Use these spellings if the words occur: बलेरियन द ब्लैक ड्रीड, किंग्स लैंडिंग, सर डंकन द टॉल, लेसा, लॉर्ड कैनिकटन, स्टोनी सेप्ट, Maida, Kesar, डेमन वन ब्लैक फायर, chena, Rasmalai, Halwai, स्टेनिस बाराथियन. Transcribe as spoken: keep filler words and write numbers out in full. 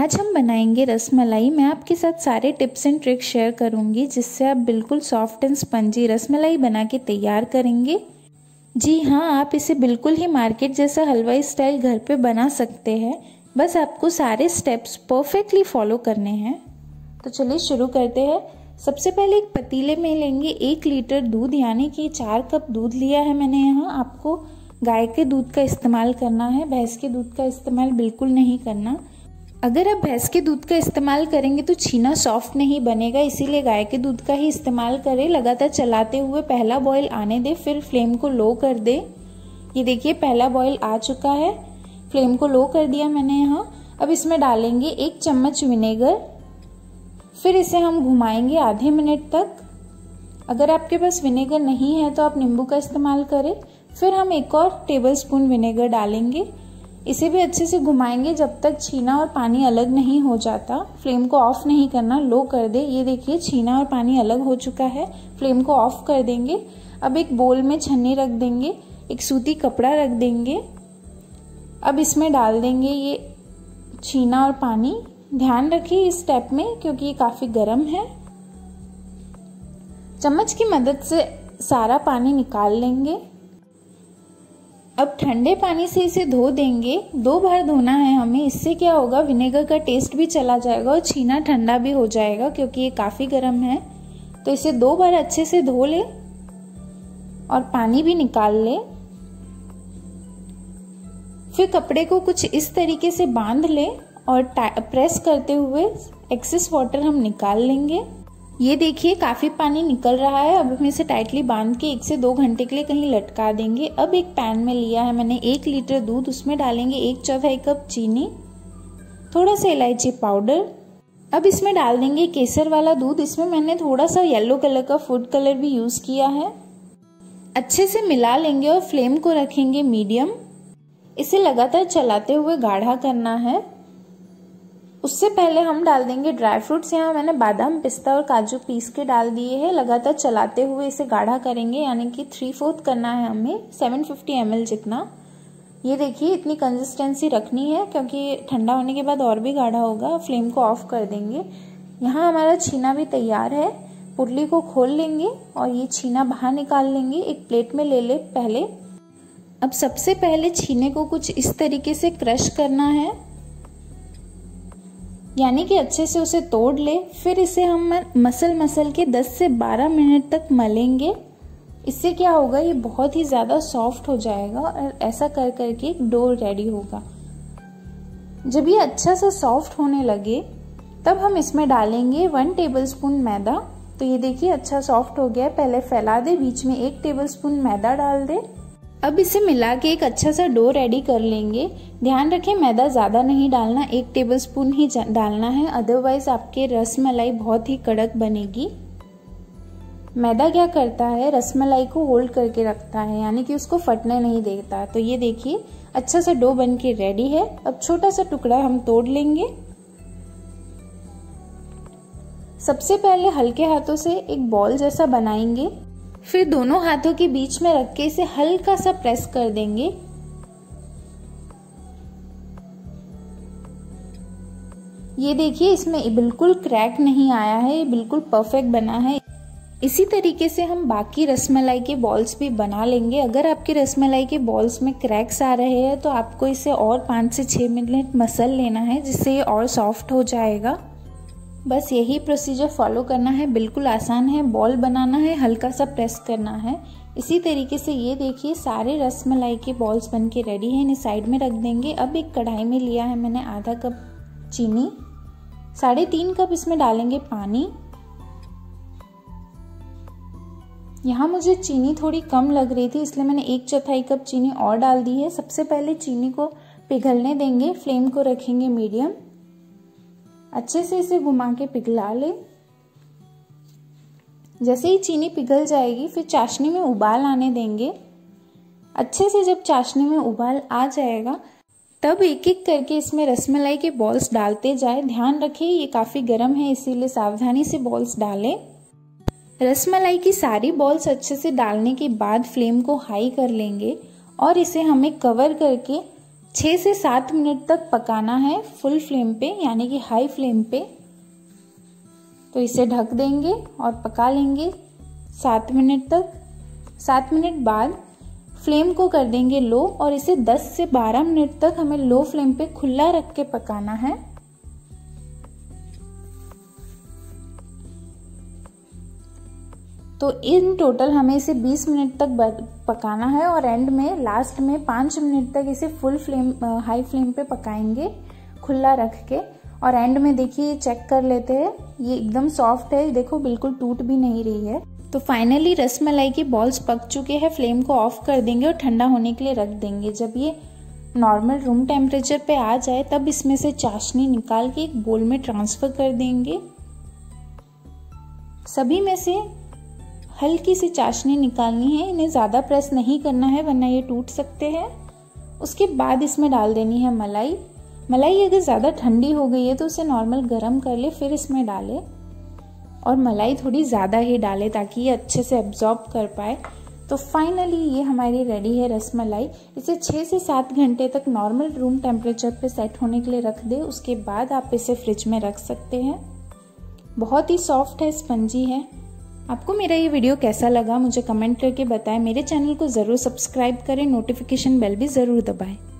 आज हम बनाएंगे रसमलाई। मैं आपके साथ सारे टिप्स एंड ट्रिक्स शेयर करूंगी जिससे आप बिल्कुल सॉफ्ट एंड स्पंजी रसमलाई बना के तैयार करेंगे। जी हाँ, आप इसे बिल्कुल ही मार्केट जैसा हलवाई स्टाइल घर पे बना सकते हैं। बस आपको सारे स्टेप्स परफेक्टली फॉलो करने हैं। तो चलिए शुरू करते हैं। सबसे पहले एक पतीले में लेंगे एक लीटर दूध, यानी कि चार कप दूध लिया है मैंने यहाँ। आपको गाय के दूध का इस्तेमाल करना है, भैंस के दूध का इस्तेमाल बिल्कुल नहीं करना। अगर आप भैंस के दूध का इस्तेमाल करेंगे तो छीना सॉफ्ट नहीं बनेगा, इसीलिए गाय के दूध का ही इस्तेमाल करें। लगातार चलाते हुए पहला बॉयल आने दें, फिर फ्लेम को लो कर दें। ये देखिए पहला बॉयल आ चुका है, फ्लेम को लो कर दिया मैंने यहाँ। अब इसमें डालेंगे एक चम्मच विनेगर, फिर इसे हम घुमाएंगे आधे मिनट तक। अगर आपके पास विनेगर नहीं है तो आप नींबू का इस्तेमाल करें। फिर हम एक और टेबलस्पून विनेगर डालेंगे, इसे भी अच्छे से घुमाएंगे जब तक छीना और पानी अलग नहीं हो जाता। फ्लेम को ऑफ नहीं करना, लो कर दे। ये देखिए छीना और पानी अलग हो चुका है, फ्लेम को ऑफ कर देंगे। अब एक बोल में छन्नी रख देंगे, एक सूती कपड़ा रख देंगे। अब इसमें डाल देंगे ये छीना और पानी। ध्यान रखिए इस स्टेप में क्योंकि ये काफी गर्म है। चम्मच की मदद से सारा पानी निकाल लेंगे। अब ठंडे पानी से इसे धो देंगे। दो बार धोना है हमें, इससे क्या होगा विनेगर का टेस्ट भी चला जाएगा और छीना ठंडा भी हो जाएगा क्योंकि ये काफी गर्म है। तो इसे दो बार अच्छे से धो ले और पानी भी निकाल ले। फिर कपड़े को कुछ इस तरीके से बांध ले और प्रेस करते हुए एक्सेस वाटर हम निकाल लेंगे। ये देखिए काफ़ी पानी निकल रहा है। अब हम इसे टाइटली बांध के एक से दो घंटे के लिए कहीं लटका देंगे। अब एक पैन में लिया है मैंने एक लीटर दूध, उसमें डालेंगे एक चौथाई कप चीनी, थोड़ा सा इलायची पाउडर। अब इसमें डाल देंगे केसर वाला दूध। इसमें मैंने थोड़ा सा येलो कलर का फूड कलर भी यूज़ किया है। अच्छे से मिला लेंगे और फ्लेम को रखेंगे मीडियम। इसे लगातार चलाते हुए गाढ़ा करना है। उससे पहले हम डाल देंगे ड्राई फ्रूट्स। यहाँ मैंने बादाम, पिस्ता और काजू पीस के डाल दिए हैं। लगातार चलाते हुए इसे गाढ़ा करेंगे, यानी कि थ्री फोर्थ करना है हमें, सेवन फिफ्टी एम एल जितना। ये देखिए इतनी कंसिस्टेंसी रखनी है क्योंकि ठंडा होने के बाद और भी गाढ़ा होगा। फ्लेम को ऑफ कर देंगे। यहाँ हमारा छीना भी तैयार है। पुडली को खोल लेंगे और ये छीना बाहर निकाल लेंगे। एक प्लेट में ले ले पहले। अब सबसे पहले छीने को कुछ इस तरीके से क्रश करना है, यानी कि अच्छे से उसे तोड़ ले। फिर इसे हम मसल मसल के दस से बारह मिनट तक मलेंगे। इससे क्या होगा ये बहुत ही ज़्यादा सॉफ्ट हो जाएगा और ऐसा कर करके एक डो रेडी होगा। जब ये अच्छा सा सॉफ्ट होने लगे तब हम इसमें डालेंगे वन टेबलस्पून मैदा। तो ये देखिए अच्छा सॉफ्ट हो गया है। पहले फैला दे, बीच में एक टेबलस्पून मैदा डाल दे। अब इसे मिला के एक अच्छा सा डो रेडी कर लेंगे। ध्यान रखें मैदा ज़्यादा नहीं डालना, एक टेबलस्पून ही डालना है, अदरवाइज आपके रसमलाई बहुत ही कड़क बनेगी। मैदा क्या करता है रसमलाई को होल्ड करके रखता है, यानी कि उसको फटने नहीं देता। तो ये देखिए अच्छा सा डो बन के रेडी है। अब छोटा सा टुकड़ा हम तोड़ लेंगे। सबसे पहले हल्के हाथों से एक बॉल जैसा बनाएंगे, फिर दोनों हाथों के बीच में रख के इसे हल्का सा प्रेस कर देंगे। ये देखिए इसमें बिल्कुल क्रैक नहीं आया है, ये बिल्कुल परफेक्ट बना है। इसी तरीके से हम बाकी रसमलाई के बॉल्स भी बना लेंगे। अगर आपके रसमलाई के बॉल्स में क्रैक्स आ रहे हैं तो आपको इसे और पाँच से छः मिनट मसल लेना है, जिससे ये और सॉफ्ट हो जाएगा। बस यही प्रोसीजर फॉलो करना है, बिल्कुल आसान है। बॉल बनाना है, हल्का सा प्रेस करना है। इसी तरीके से ये देखिए सारे रसमलाई के बॉल्स बन के रेडी हैं। इन्हें साइड में रख देंगे। अब एक कढ़ाई में लिया है मैंने आधा कप चीनी, साढ़े तीन कप इसमें डालेंगे पानी। यहाँ मुझे चीनी थोड़ी कम लग रही थी इसलिए मैंने एक चौथाई कप चीनी और डाल दी है। सबसे पहले चीनी को पिघलने देंगे, फ्लेम को रखेंगे मीडियम। अच्छे से इसे घुमा के पिघला ले। जैसे ही चीनी पिघल जाएगी फिर चाशनी में उबाल आने देंगे। अच्छे से जब चाशनी में उबाल आ जाएगा तब एक एक करके इसमें रसमलाई के बॉल्स डालते जाए। ध्यान रखें ये काफ़ी गर्म है इसीलिए सावधानी से बॉल्स डालें। रसमलाई की सारी बॉल्स अच्छे से डालने के बाद फ्लेम को हाई कर लेंगे और इसे हमें कवर करके छः से सात मिनट तक पकाना है फुल फ्लेम पे, यानी कि हाई फ्लेम पे। तो इसे ढक देंगे और पका लेंगे सात मिनट तक। सात मिनट बाद फ्लेम को कर देंगे लो और इसे दस से बारह मिनट तक हमें लो फ्लेम पे खुला रख के पकाना है। तो इन टोटल हमें इसे बीस मिनट तक पकाना है और एंड में लास्ट में पाँच मिनट तक इसे फुल फ्लेम हाई फ्लेम पे पकाएंगे खुला रख के। और एंड में देखिए चेक कर लेते हैं, ये एकदम सॉफ्ट है, देखो बिल्कुल टूट भी नहीं रही है। तो फाइनली रसमलाई के बॉल्स पक चुके हैं। फ्लेम को ऑफ कर देंगे और ठंडा होने के लिए रख देंगे। जब ये नॉर्मल रूम टेम्परेचर पे आ जाए तब इसमें से चाशनी निकाल के एक बोल में ट्रांसफ़र कर देंगे। सभी में से हल्की सी चाशनी निकालनी है, इन्हें ज़्यादा प्रेस नहीं करना है वरना ये टूट सकते हैं। उसके बाद इसमें डाल देनी है मलाई। मलाई अगर ज़्यादा ठंडी हो गई है तो उसे नॉर्मल गरम कर ले फिर इसमें डालें, और मलाई थोड़ी ज़्यादा ही डालें ताकि ये अच्छे से एब्जॉर्ब कर पाए। तो फाइनली ये हमारी रेडी है रसमलाई। इसे छः से सात घंटे तक नॉर्मल रूम टेम्परेचर पे सेट होने के लिए रख दें। उसके बाद आप इसे फ्रिज में रख सकते हैं। बहुत ही सॉफ्ट है, स्पंजी है। आपको मेरा ये वीडियो कैसा लगा मुझे कमेंट करके बताएं। मेरे चैनल को ज़रूर सब्सक्राइब करें, नोटिफिकेशन बेल भी ज़रूर दबाएं।